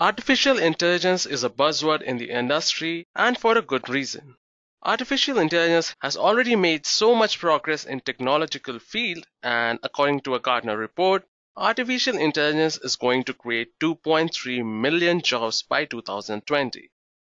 Artificial intelligence is a buzzword in the industry, and for a good reason. Artificial intelligence has already made so much progress in technological field, and according to a Gartner report, artificial intelligence is going to create 2.3 million jobs by 2020.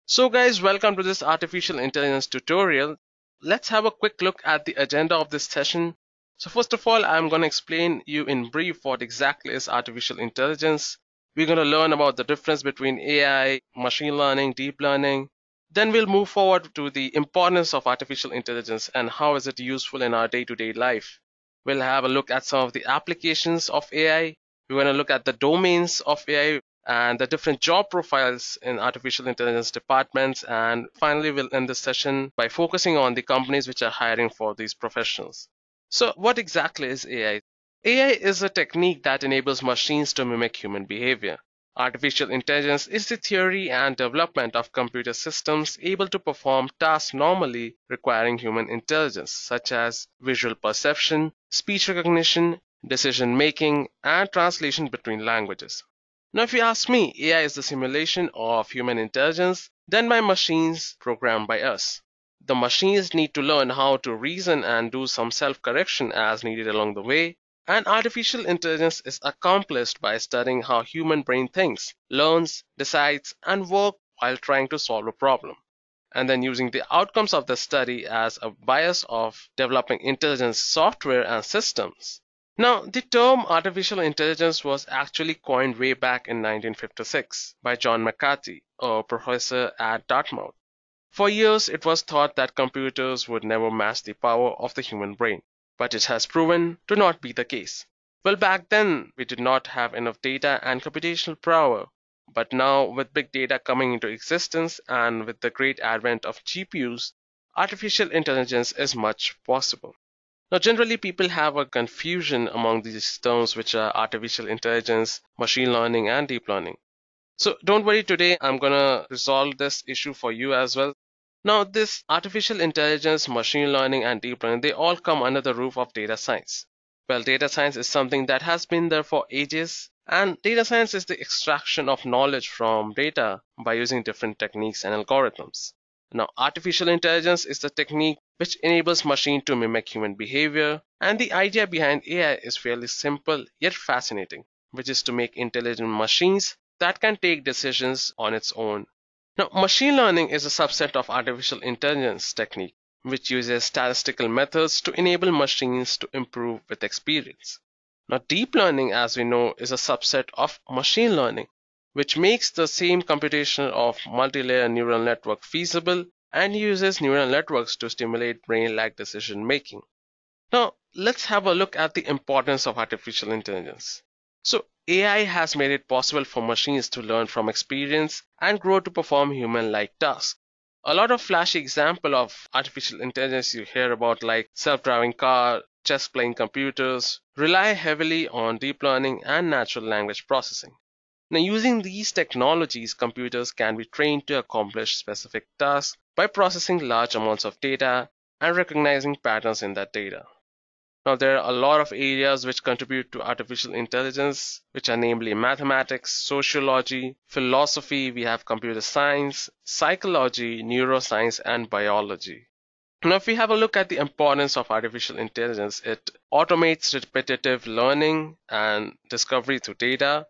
So guys, welcome to this artificial intelligence tutorial. Let's have a quick look at the agenda of this session. So first of all, I'm going to explain you in brief what exactly is artificial intelligence. We're going to learn about the difference between AI, machine learning, deep learning. Then we'll move forward to the importance of artificial intelligence and how is it useful in our day-to-day life. We'll have a look at some of the applications of AI. We're going to look at the domains of AI and the different job profiles in artificial intelligence departments. And finally, we'll end this session by focusing on the companies which are hiring for these professionals. So what exactly is AI? AI is a technique that enables machines to mimic human behavior. Artificial intelligence is the theory and development of computer systems able to perform tasks normally requiring human intelligence, such as visual perception, speech recognition, decision making, and translation between languages. Now, if you ask me, AI is the simulation of human intelligence done by machines programmed by us. The machines need to learn how to reason and do some self-correction as needed along the way. And artificial intelligence is accomplished by studying how human brain thinks, learns, decides, and works while trying to solve a problem, and then using the outcomes of the study as a bias of developing intelligence software and systems. Now, the term artificial intelligence was actually coined way back in 1956 by John McCarthy, a professor at Dartmouth. For years, it was thought that computers would never match the power of the human brain. But it has proven to not be the case. Well, back then, we did not have enough data and computational power. But now, with big data coming into existence and with the great advent of GPUs, artificial intelligence is much possible. Now, generally, people have a confusion among these terms, which are artificial intelligence, machine learning, and deep learning. So don't worry, today I'm going to resolve this issue for you as well. Now, this artificial intelligence, machine learning, and deep learning, they all come under the roof of data science. Well, data science is something that has been there for ages, and data science is the extraction of knowledge from data by using different techniques and algorithms. Now, artificial intelligence is the technique which enables machines to mimic human behavior, and the idea behind AI is fairly simple yet fascinating, which is to make intelligent machines that can take decisions on its own. Now, machine learning is a subset of artificial intelligence technique, which uses statistical methods to enable machines to improve with experience. Now, deep learning, as we know, is a subset of machine learning, which makes the same computation of multi-layer neural network feasible and uses neural networks to stimulate brain-like decision making. Now, let's have a look at the importance of artificial intelligence. So, AI has made it possible for machines to learn from experience and grow to perform human-like tasks. A lot of flashy examples of artificial intelligence you hear about, like self-driving car, chess-playing computers, rely heavily on deep learning and natural language processing. Now, using these technologies, computers can be trained to accomplish specific tasks by processing large amounts of data and recognizing patterns in that data. Now, there are a lot of areas which contribute to artificial intelligence, which are namely mathematics, sociology, philosophy, we have computer science, psychology, neuroscience, and biology. Now, if we have a look at the importance of artificial intelligence, it automates repetitive learning and discovery through data.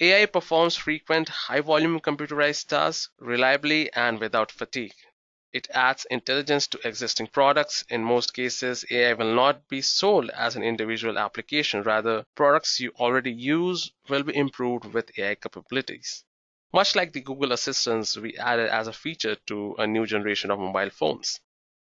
AI performs frequent, high-volume computerized tasks reliably and without fatigue. It adds intelligence to existing products. In most cases, AI will not be sold as an individual application. Rather, products you already use will be improved with AI capabilities. Much like the Google Assistant we added as a feature to a new generation of mobile phones.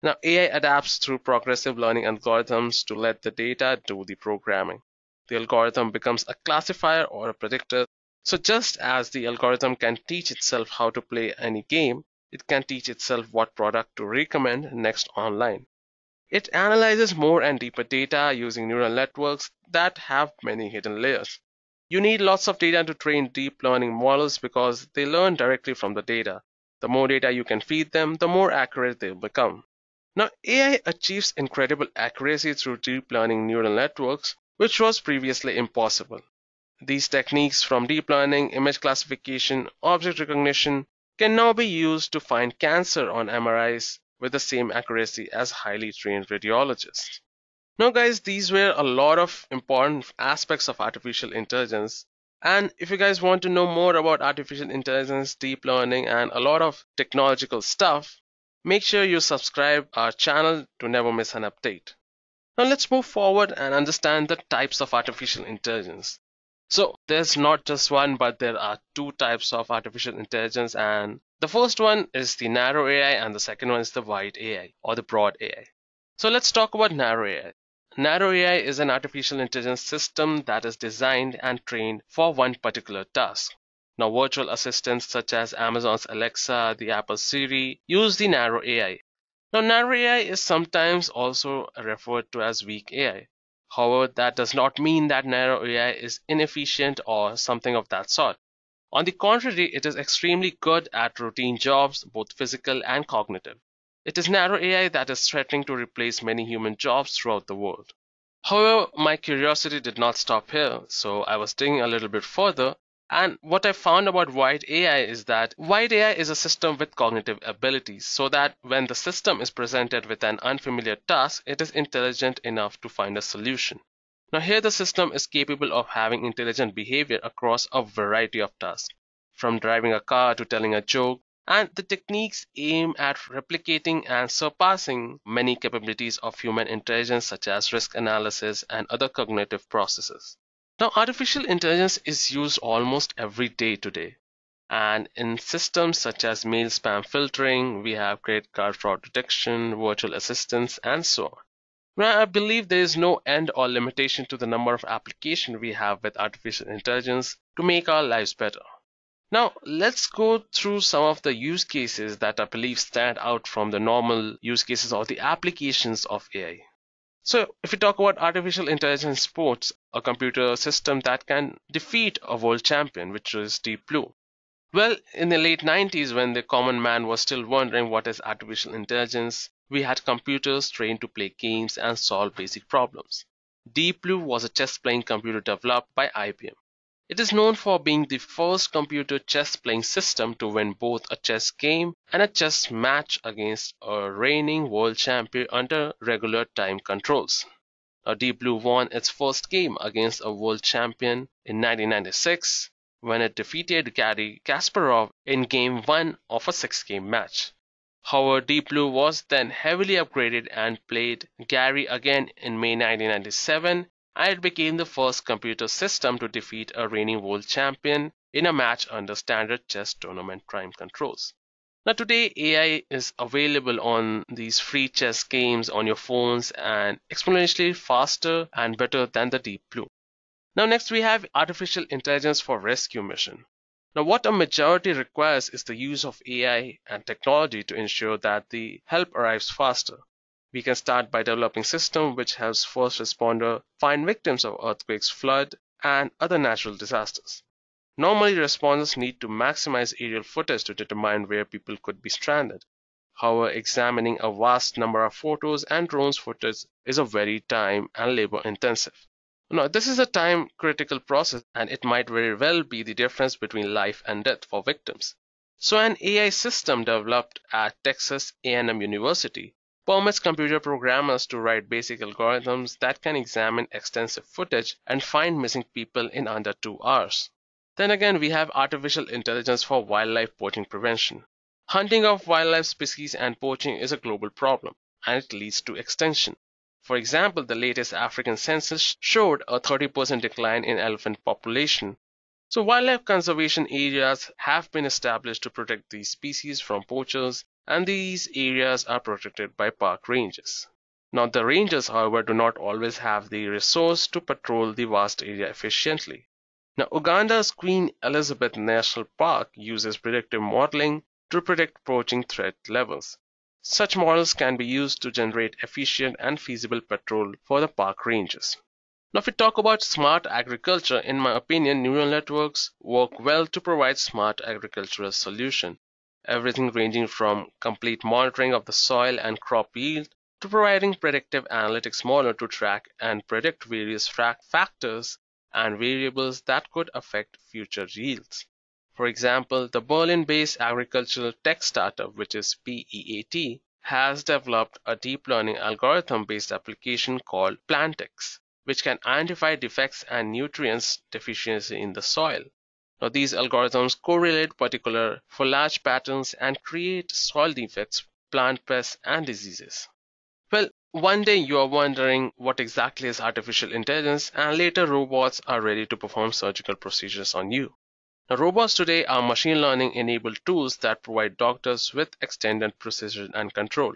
Now, AI adapts through progressive learning algorithms to let the data do the programming. The algorithm becomes a classifier or a predictor. So just as the algorithm can teach itself how to play any game, it can teach itself what product to recommend next online. It analyzes more and deeper data using neural networks that have many hidden layers. You need lots of data to train deep learning models because they learn directly from the data. The more data you can feed them, the more accurate they'll become. Now, AI achieves incredible accuracy through deep learning neural networks, which was previously impossible. These techniques from deep learning, image classification, object recognition can now be used to find cancer on MRIs with the same accuracy as highly trained radiologists. Now guys, these were a lot of important aspects of artificial intelligence. And if you guys want to know more about artificial intelligence, deep learning, and a lot of technological stuff, make sure you subscribe our channel to never miss an update. Now let's move forward and understand the types of artificial intelligence. So there's not just one, but there are two types of artificial intelligence, and the first one is the narrow AI and the second one is the wide AI or the broad AI. So let's talk about narrow AI. Narrow AI is an artificial intelligence system that is designed and trained for one particular task. Now, virtual assistants such as Amazon's Alexa, the Apple Siri, use the narrow AI. Now, narrow AI is sometimes also referred to as weak AI. However, that does not mean that narrow AI is inefficient or something of that sort. On the contrary, it is extremely good at routine jobs, both physical and cognitive. It is narrow AI that is threatening to replace many human jobs throughout the world. However, my curiosity did not stop here, so I was digging a little bit further, and what I found about wide AI is that wide AI is a system with cognitive abilities, so that when the system is presented with an unfamiliar task, it is intelligent enough to find a solution. Now here the system is capable of having intelligent behavior across a variety of tasks, from driving a car to telling a joke, and the techniques aim at replicating and surpassing many capabilities of human intelligence such as risk analysis and other cognitive processes. Now, artificial intelligence is used almost every day today. And in systems such as mail spam filtering, we have credit card fraud detection, virtual assistants, and so on. Now, I believe there is no end or limitation to the number of applications we have with artificial intelligence to make our lives better. Now, let's go through some of the use cases that I believe stand out from the normal use cases or the applications of AI. So, if we talk about artificial intelligence sports, a computer system that can defeat a world champion, which is Deep Blue. Well, in the late 90s, when the common man was still wondering what is artificial intelligence, we had computers trained to play games and solve basic problems. Deep Blue was a chess-playing computer developed by IBM. It is known for being the first computer chess-playing system to win both a chess game and a chess match against a reigning world champion under regular time controls. Now, Deep Blue won its first game against a world champion in 1996 when it defeated Garry Kasparov in Game 1 of a 6-game match. However, Deep Blue was then heavily upgraded and played Garry again in May 1997. And it became the first computer system to defeat a reigning world champion in a match under standard chess tournament time controls. Now today, AI is available on these free chess games on your phones and exponentially faster and better than the Deep Blue. Now next we have artificial intelligence for rescue mission. Now what a majority requires is the use of AI and technology to ensure that the help arrives faster. We can start by developing systems which helps first responders find victims of earthquakes, flood, and other natural disasters. Normally, responders need to maximize aerial footage to determine where people could be stranded. However, examining a vast number of photos and drones footage is a very time and labor intensive. Now, this is a time-critical process, and it might very well be the difference between life and death for victims. So, an AI system developed at Texas A&M University permits computer programmers to write basic algorithms that can examine extensive footage and find missing people in under 2 hours. Then again, we have artificial intelligence for wildlife poaching prevention. Hunting of wildlife species and poaching is a global problem, and it leads to extinction. For example, the latest African census showed a 30% decline in elephant population. So wildlife conservation areas have been established to protect these species from poachers, and these areas are protected by park rangers. Now the rangers, however, do not always have the resource to patrol the vast area efficiently. Now Uganda's Queen Elizabeth National Park uses predictive modeling to predict poaching threat levels. Such models can be used to generate efficient and feasible patrol for the park rangers. Now if we talk about smart agriculture, in my opinion, neural networks work well to provide smart agricultural solutions. Everything ranging from complete monitoring of the soil and crop yield to providing predictive analytics model to track and predict various factors and variables that could affect future yields. For example, the Berlin-based agricultural tech startup, which is PEAT, has developed a deep learning algorithm-based application called Plantix, which can identify defects and nutrients deficiency in the soil. Now, these algorithms correlate particular foliage patterns and create soil defects, plant pests, and diseases. Well, one day you are wondering what exactly is artificial intelligence, and later robots are ready to perform surgical procedures on you. Now, robots today are machine learning-enabled tools that provide doctors with extended precision and control.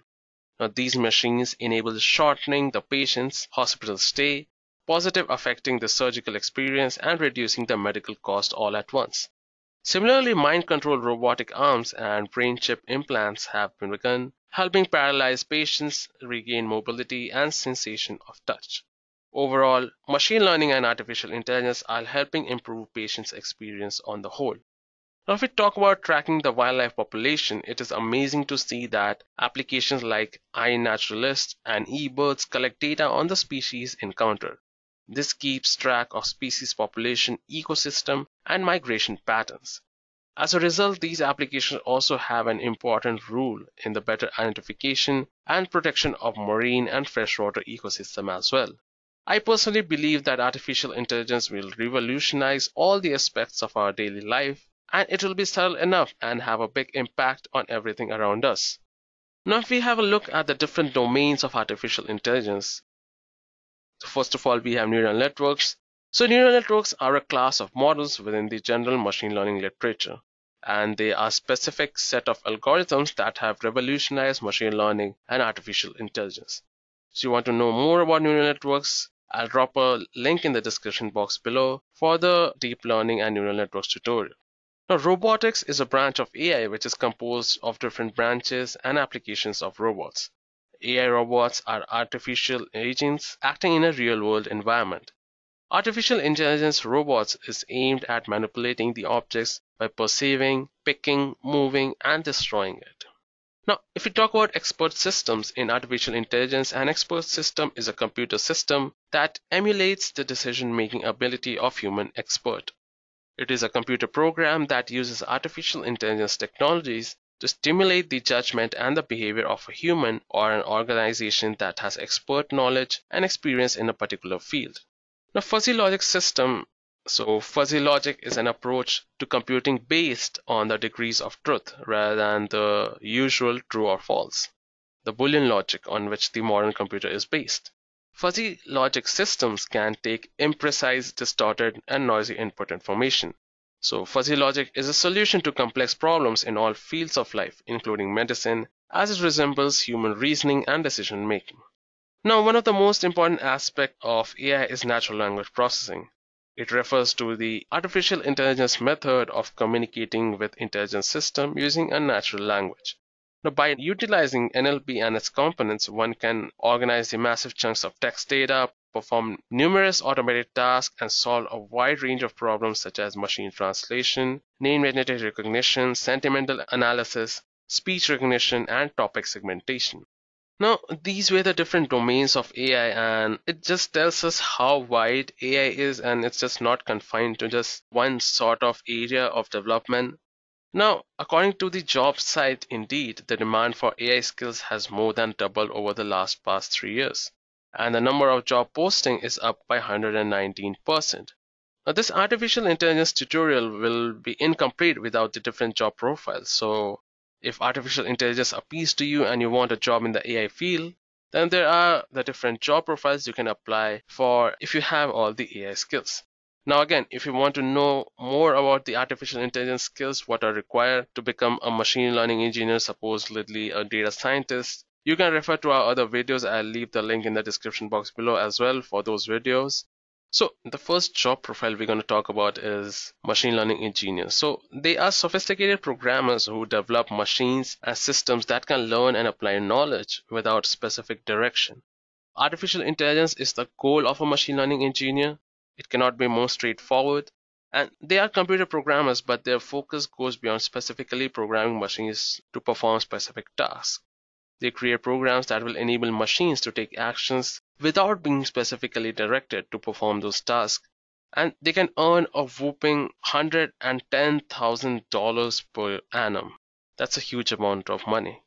Now, these machines enable shortening the patient's hospital stay, positively affecting the surgical experience and reducing the medical cost all at once. Similarly, mind-controlled robotic arms and brain chip implants have been begun, helping paralyzed patients regain mobility and sensation of touch. Overall, machine learning and artificial intelligence are helping improve patients' experience on the whole. Now, if we talk about tracking the wildlife population, it is amazing to see that applications like iNaturalist and eBirds collect data on the species encountered. This keeps track of species population, ecosystem, and migration patterns. As a result, these applications also have an important role in the better identification and protection of marine and freshwater ecosystem as well. I personally believe that artificial intelligence will revolutionize all the aspects of our daily life, and it will be subtle enough and have a big impact on everything around us. Now, if we have a look at the different domains of artificial intelligence, first of all, we have neural networks. So neural networks are a class of models within the general machine learning literature, and they are a specific set of algorithms that have revolutionized machine learning and artificial intelligence. So you want to know more about neural networks? I'll drop a link in the description box below for the deep learning and neural networks tutorial. Now, robotics is a branch of AI which is composed of different branches and applications of robots. AI robots are artificial agents acting in a real-world environment. Artificial intelligence robots is aimed at manipulating the objects by perceiving, picking, moving, and destroying it. Now, if we talk about expert systems in artificial intelligence, an expert system is a computer system that emulates the decision-making ability of human expert. It is a computer program that uses artificial intelligence technologies to stimulate the judgment and the behavior of a human or an organization that has expert knowledge and experience in a particular field. Now, fuzzy logic system. So fuzzy logic is an approach to computing based on the degrees of truth rather than the usual true or false, the Boolean logic on which the modern computer is based. Fuzzy logic systems can take imprecise, distorted, and noisy input information. So fuzzy logic is a solution to complex problems in all fields of life, including medicine, as it resembles human reasoning and decision making. Now, one of the most important aspects of AI is natural language processing. It refers to the artificial intelligence method of communicating with intelligent system using a natural language. Now, by utilizing NLP and its components, one can organize the massive chunks of text data, perform numerous automated tasks, and solve a wide range of problems such as machine translation, name recognition, sentimental analysis, speech recognition, and topic segmentation. Now, these were the different domains of AI, and it just tells us how wide AI is, and it's just not confined to just one sort of area of development. Now, according to the job site Indeed, the demand for AI skills has more than doubled over the past 3 years, and the number of job posting is up by 119%. Now, this artificial intelligence tutorial will be incomplete without the different job profiles. So if artificial intelligence appeals to you and you want a job in the AI field, then there are the different job profiles you can apply for if you have all the AI skills. Now again, if you want to know more about the artificial intelligence skills, what are required to become a machine learning engineer, supposedly a data scientist, you can refer to our other videos. I'll leave the link in the description box below as well for those videos. So the first job profile we're going to talk about is machine learning engineers. So they are sophisticated programmers who develop machines and systems that can learn and apply knowledge without specific direction. Artificial intelligence is the goal of a machine learning engineer. It cannot be more straightforward. And they are computer programmers, but their focus goes beyond specifically programming machines to perform specific tasks. They create programs that will enable machines to take actions without being specifically directed to perform those tasks, and they can earn a whopping $110,000 per annum. That's a huge amount of money.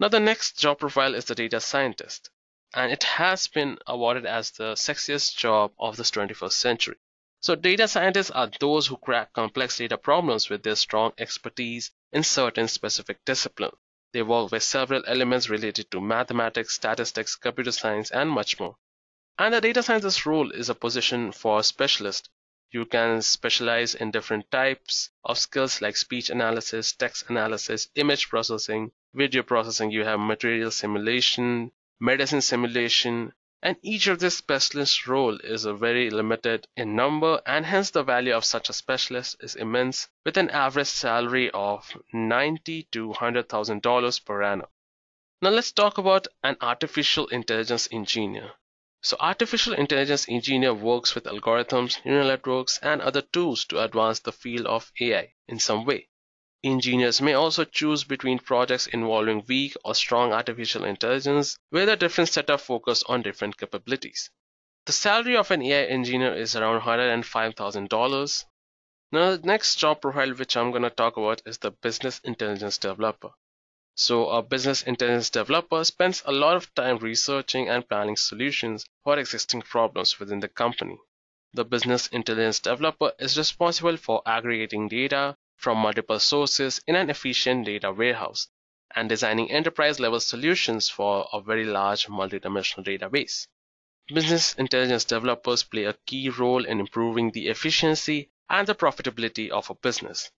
Now the next job profile is the data scientist, and it has been awarded as the sexiest job of this 21st century. So data scientists are those who crack complex data problems with their strong expertise in certain specific discipline. They work with several elements related to mathematics, statistics, computer science, and much more. And the data scientist role is a position for a specialist. You can specialize in different types of skills like speech analysis, text analysis, image processing, video processing. You have material simulation, medicine simulation, and each of these specialist roles is very limited in number, and hence the value of such a specialist is immense, with an average salary of $90,000 to $100,000 per annum. Now let's talk about an artificial intelligence engineer. So artificial intelligence engineer works with algorithms, neural networks, and other tools to advance the field of AI in some way. Engineers may also choose between projects involving weak or strong artificial intelligence, where the different setup focus on different capabilities. The salary of an AI engineer is around $105,000. Now, the next job profile which I'm going to talk about is the business intelligence developer. So, a business intelligence developer spends a lot of time researching and planning solutions for existing problems within the company. The business intelligence developer is responsible for aggregating data from multiple sources in an efficient data warehouse and designing enterprise-level solutions for a very large multidimensional database. Business intelligence developers play a key role in improving the efficiency and the profitability of a business.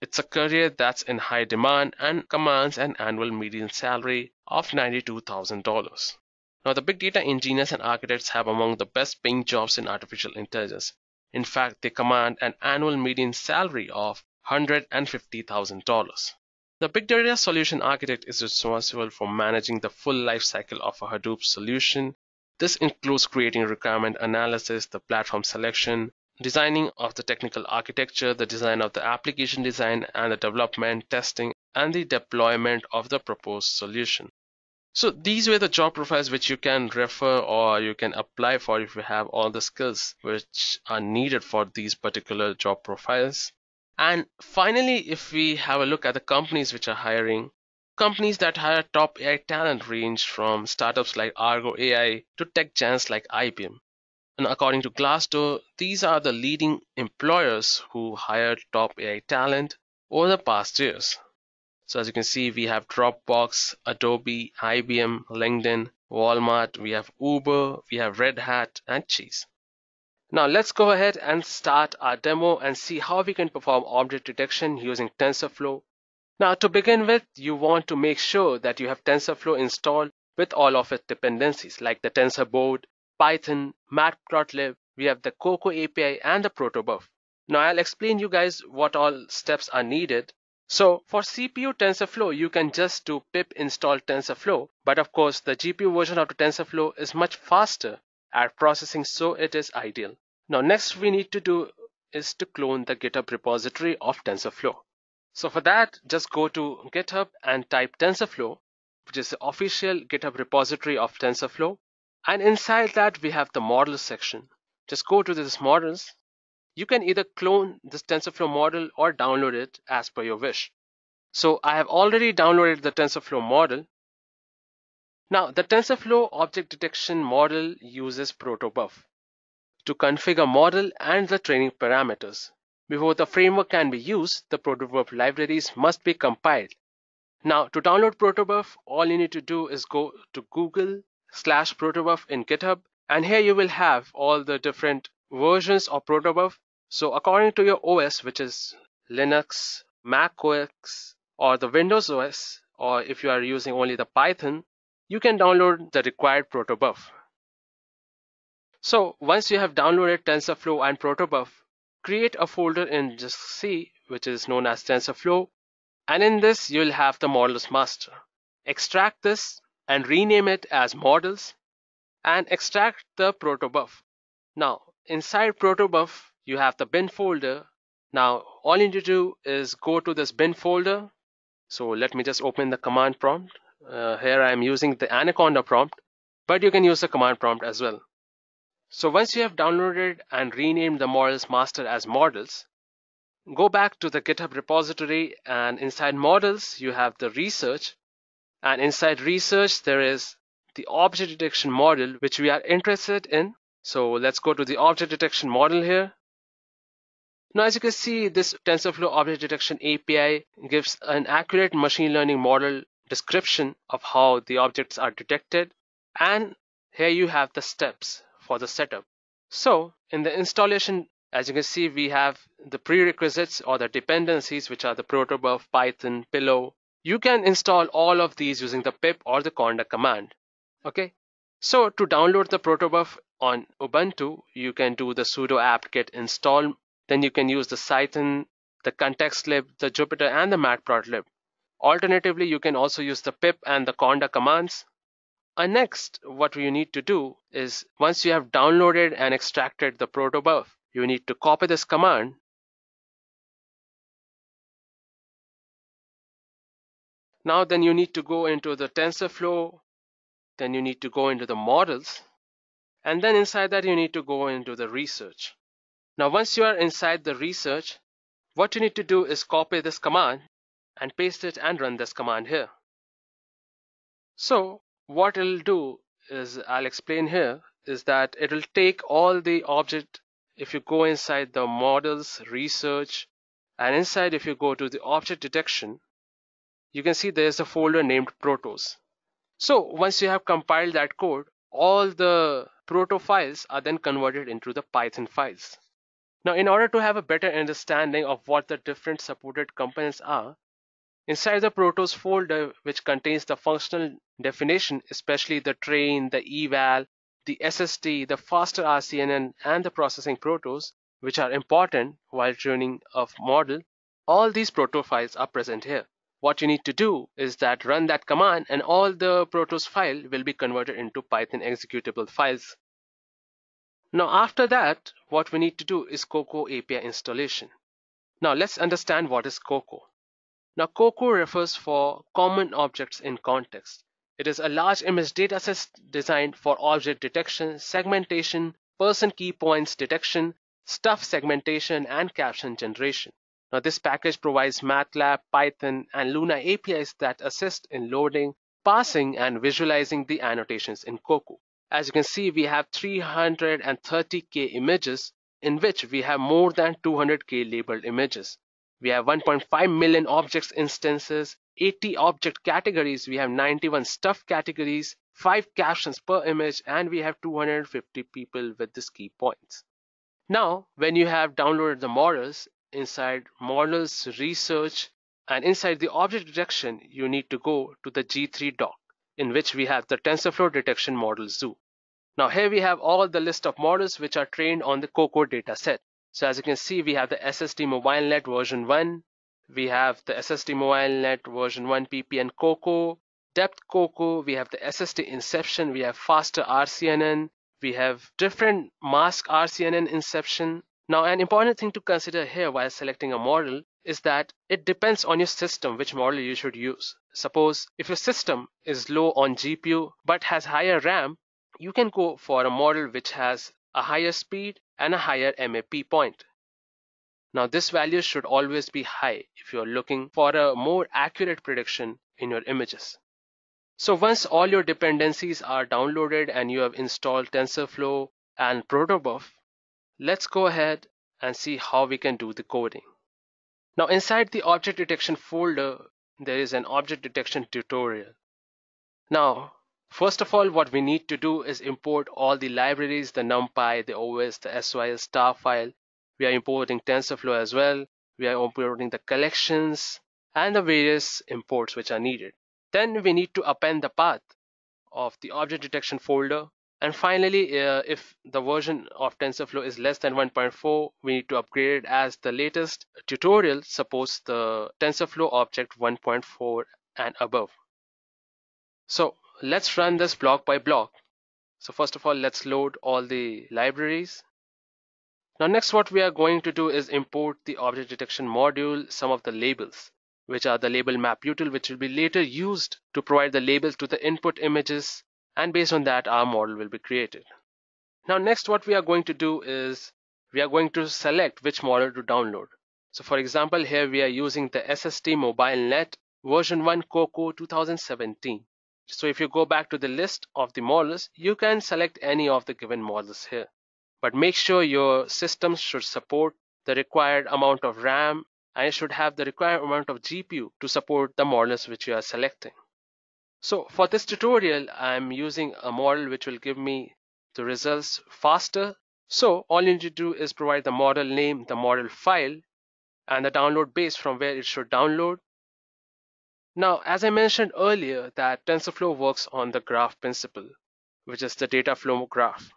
It's a career that's in high demand and commands an annual median salary of $92,000. Now, the big data engineers and architects have among the best paying jobs in artificial intelligence. In fact, they command an annual median salary of $150,000. The big data solution architect is responsible for managing the full life cycle of a Hadoop solution. This includes creating requirement analysis, the platform selection, designing of the technical architecture, the design of the application design, and the development, testing, and the deployment of the proposed solution. So these were the job profiles which you can refer or you can apply for if you have all the skills which are needed for these particular job profiles. And finally, if we have a look at the companies which are hiring, companies that hire top AI talent range from startups like Argo AI to tech giants like IBM. And according to Glassdoor, these are the leading employers who hired top AI talent over the past years. So as you can see, we have Dropbox, Adobe, IBM, LinkedIn, Walmart, we have Uber, we have Red Hat, and Chase. Now let's go ahead and start our demo and see how we can perform object detection using TensorFlow. Now to begin with, you want to make sure that you have TensorFlow installed with all of its dependencies like the Tensor Board, Python, Matplotlib, we have the Coco API and the protobuf. Now I'll explain you guys what all steps are needed. So for CPU TensorFlow, you can just do pip install TensorFlow, but of course the GPU version of the TensorFlow is much faster at processing, so it is ideal. Now next we need to do is to clone the GitHub repository of TensorFlow. So for that, just go to GitHub and type TensorFlow, which is the official GitHub repository of TensorFlow. And inside that we have the models section. Just go to this models. You can either clone this TensorFlow model or download it as per your wish. So I have already downloaded the TensorFlow model. Now the TensorFlow object detection model uses protobuf to configure model and the training parameters. Before the framework can be used, the protobuf libraries must be compiled. Now to download protobuf, all you need to do is go to Google/protobuf in GitHub, and here you will have all the different versions of protobuf. So according to your OS, which is Linux, Mac OS, or the Windows OS, or if you are using only the Python, you can download the required protobuf. So once you have downloaded TensorFlow and protobuf, create a folder in Disk C, which is known as TensorFlow, and in this you'll have the models master. Extract this and rename it as models, and extract the protobuf. Now inside protobuf you have the bin folder. Now all you need to do is go to this bin folder. So let me just open the command prompt. Here I am using the Anaconda prompt, but you can use the command prompt as well. So once you have downloaded and renamed the models master as models, go back to the GitHub repository, and inside models, you have the research. And inside research, there is the object detection model, which we are interested in. So let's go to the object detection model here. Now, as you can see, this TensorFlow object detection API gives an accurate machine learning model description of how the objects are detected. And here you have the steps for the setup. So in the installation, as you can see, we have the prerequisites or the dependencies, which are the protobuf, Python, pillow. You can install all of these using the pip or the conda command. Okay. So to download the protobuf on Ubuntu, you can do the sudo apt-get install. Then you can use the Cython, the context lib, the Jupyter, and the Matplotlib. Alternatively, you can also use the pip and the conda commands. And next, what you need to do is, once you have downloaded and extracted the protobuf, you need to copy this command . Now then you need to go into the TensorFlow, then you need to go into the models, and then inside that you need to go into the research. Now once you are inside the research, what you need to do is copy this command and paste it and run this command here. So what it'll do is, I'll explain here, is that it'll take all the object, if you go inside the models, research, and inside if you go to the object detection, you can see there's a folder named protos. So once you have compiled that code, all the proto files are then converted into the Python files. Now, in order to have a better understanding of what the different supported components are, inside the protos folder, which contains the functional definition, especially the train, the eval, the SSD, the faster RCNN, and the processing protos, which are important while tuning a model, all these proto files are present here. What you need to do is that run that command and all the protos file will be converted into Python executable files. Now after that, what we need to do is Coco API installation. Now let's understand what is Coco. Now Coco refers for Common Objects in Context. It is a large image dataset designed for object detection, segmentation, person key points detection, stuff segmentation, and caption generation. Now this package provides MATLAB, Python, and Luna APIs that assist in loading, parsing, and visualizing the annotations in Coco. As you can see, we have 330K images, in which we have more than 200K labeled images. We have 1.5 million objects instances, 80 object categories, we have 91 stuff categories, 5 captions per image, and we have 250 people with these key points. Now, when you have downloaded the models, inside models, research, and inside the object detection, you need to go to the G3 doc, in which we have the TensorFlow detection model zoo. Now here we have all the list of models which are trained on the Coco dataset. So as you can see, we have the SSD MobileNet version 1, we have the SSD MobileNet version 1 PPN Coco, Depth Coco, we have the SSD Inception, we have Faster RCNN, we have different Mask RCNN Inception. Now, an important thing to consider here while selecting a model is that it depends on your system which model you should use. Suppose if your system is low on GPU but has higher RAM, you can go for a model which has a higher speed and a higher MAP point. Now, this value should always be high if you're looking for a more accurate prediction in your images. So once all your dependencies are downloaded and you have installed TensorFlow and protobuf, let's go ahead and see how we can do the coding. Now inside the object detection folder, there is an object detection tutorial. Now, first of all, what we need to do is import all the libraries, the NumPy, the OS, the SYL star file. We are importing TensorFlow as well. We are importing the collections and the various imports which are needed. Then we need to append the path of the object detection folder. And finally, if the version of TensorFlow is less than 1.4, we need to upgrade it as the latest tutorial supports the TensorFlow object 1.4 and above. So let's run this block by block. So first of all, let's load all the libraries. Now next, what we are going to do is import the object detection module, some of the labels, which are the label map util, which will be later used to provide the labels to the input images. And based on that, our model will be created. Now next what we are going to do is we are going to select which model to download. So for example, here we are using the SSD MobileNet version 1 Coco 2017. So if you go back to the list of the models, you can select any of the given models here. But make sure your system should support the required amount of RAM and it should have the required amount of GPU to support the models which you are selecting. So for this tutorial, I'm using a model which will give me the results faster. So all you need to do is provide the model name, the model file, and the download base from where it should download. Now, as I mentioned earlier, that TensorFlow works on the graph principle, which is the data flow graph.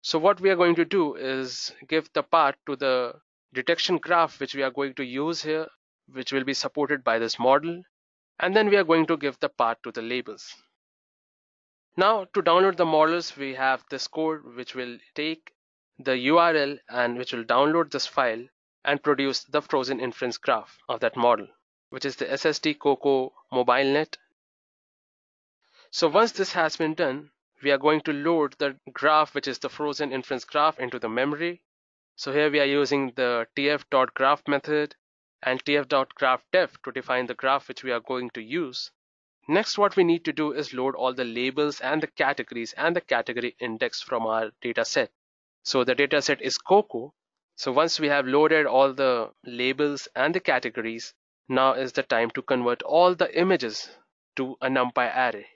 So what we are going to do is give the path to the detection graph which we are going to use here, which will be supported by this model. And then we are going to give the path to the labels. Now, to download the models, we have this code which will take the URL and which will download this file and produce the frozen inference graph of that model, which is the SSD Coco MobileNet. So once this has been done, we are going to load the graph, which is the frozen inference graph, into the memory. So here we are using the tf.graph method and tf.graphDef to define the graph which we are going to use. Next, what we need to do is load all the labels and the categories and the category index from our data set. So the data set is Coco. So once we have loaded all the labels and the categories, now is the time to convert all the images to a NumPy array.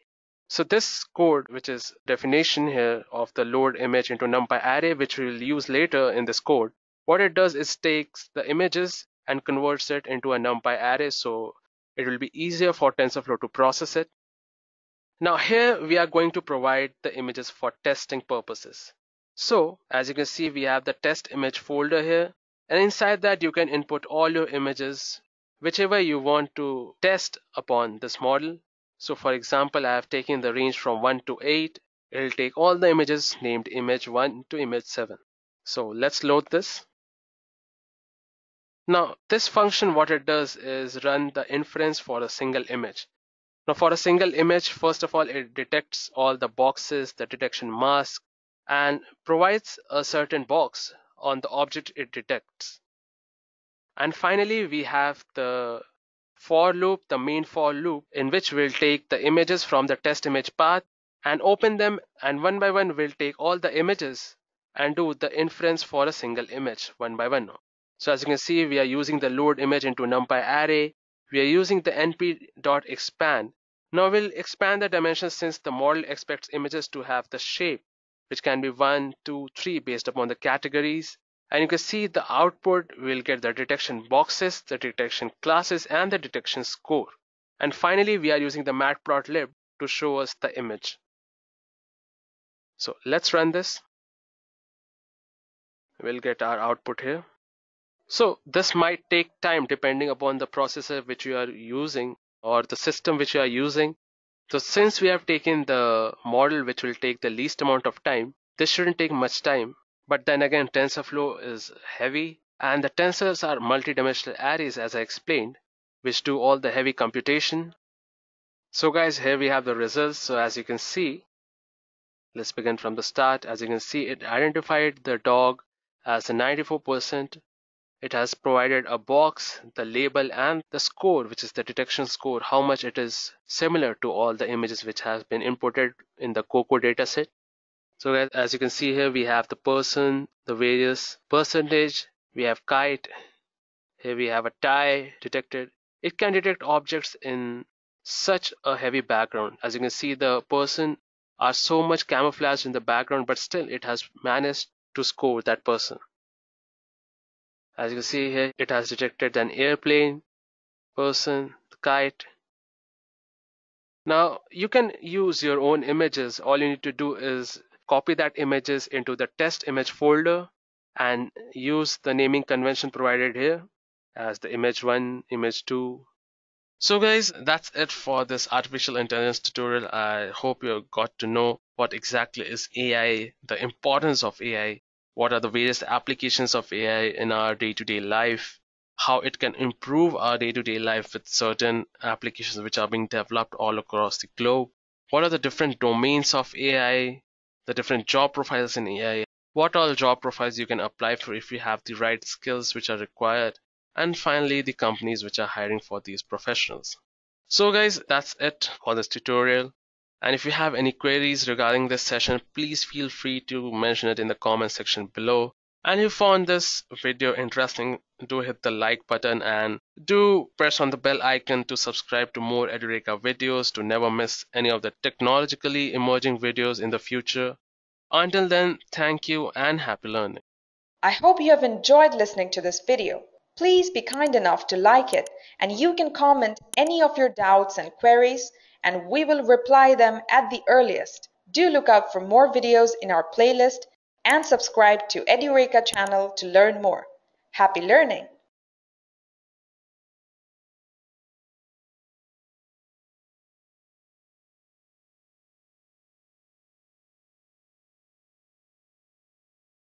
So this code, which is definition here of the load image into NumPy array, which we will use later in this code, what it does is takes the images and converts it into a NumPy array, so it will be easier for TensorFlow to process it. Now here we are going to provide the images for testing purposes. So as you can see, we have the test image folder here, and inside that you can input all your images whichever you want to test upon this model. So for example, I have taken the range from 1 to 8. It will take all the images named image 1 to image 7. So let's load this. Now this function, what it does is run the inference for a single image. Now for a single image, first of all, it detects all the boxes, the detection mask, and provides a certain box on the object it detects. And finally, we have the for loop, the main for loop, in which we'll take the images from the test image path and open them, and one by one we'll take all the images and do the inference for a single image one by one. So as you can see, we are using the load image into NumPy array. We are using the np.expand. Now we'll expand the dimensions since the model expects images to have the shape, which can be 1, 2, 3 based upon the categories. And you can see the output will get the detection boxes, the detection classes, and the detection score. And finally, we are using the Matplotlib to show us the image. So let's run this. We'll get our output here. So this might take time depending upon the processor which you are using or the system which you are using. So since we have taken the model which will take the least amount of time, this shouldn't take much time. But then again, TensorFlow is heavy, and the tensors are multi-dimensional arrays, as I explained, which do all the heavy computation. So guys, here we have the results. So as you can see, let's begin from the start. As you can see, it identified the dog as a 94%. It has provided a box, the label, and the score, which is the detection score, how much it is similar to all the images which have been inputted in the Coco dataset. So as you can see here, we have the person, the various percentage, we have kite, here we have a tie detected. It can detect objects in such a heavy background. As you can see, the person are so much camouflaged in the background, but still it has managed to score that person. As you can see here, it has detected an airplane, person, kite. Now you can use your own images. All you need to do is copy that images into the test image folder and use the naming convention provided here as the image 1, image 2. So guys, that's it for this artificial intelligence tutorial. I hope you got to know what exactly is AI, the importance of AI, what are the various applications of AI in our day-to-day life, how it can improve our day-to-day life with certain applications which are being developed all across the globe, what are the different domains of AI, the different job profiles in AI, what all job profiles you can apply for if you have the right skills which are required, and finally the companies which are hiring for these professionals. So guys, that's it for this tutorial, and if you have any queries regarding this session, please feel free to mention it in the comment section below. And if you found this video interesting, do hit the like button and do press on the bell icon to subscribe to more Edureka videos to never miss any of the technologically emerging videos in the future. Until then, thank you and happy learning. I hope you have enjoyed listening to this video. Please be kind enough to like it, and you can comment any of your doubts and queries, and we will reply them at the earliest. Do look out for more videos in our playlist and subscribe to Edureka channel to learn more. Happy learning!